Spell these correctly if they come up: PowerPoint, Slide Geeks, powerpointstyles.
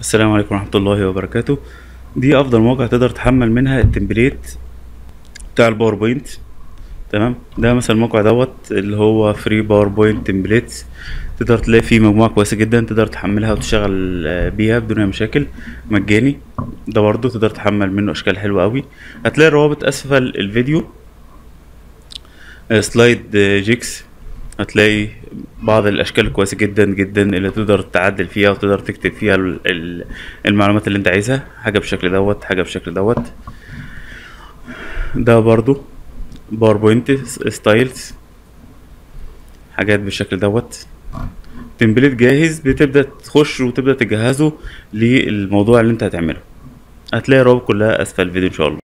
السلام عليكم ورحمة الله وبركاته. دي افضل مواقع تقدر تحمل منها التمبليت بتاع الباوربوينت. تمام، ده مثلا الموقع دوت اللي هو فري باوربوينت تمبليتس، تقدر تلاقي فيه مجموعة كويسة جدا تقدر تحملها وتشتغل بيها بدون اي مشاكل، مجاني. ده برضو تقدر تحمل منه اشكال حلوة قوي. هتلاقي الروابط اسفل الفيديو، سلايد جيكس، هتلاقي بعض الاشكال الكويسه جدا جدا اللي تقدر تعدل فيها وتقدر تكتب فيها المعلومات اللي انت عايزها، حاجه بالشكل دوت، حاجه بالشكل دوت. ده برضو باوربوينت ستايلز، حاجات بالشكل دوت، تمبليت جاهز بتبدا تخش وتبدا تجهزه للموضوع اللي انت هتعمله. هتلاقي الروابط كلها اسفل الفيديو ان شاء الله.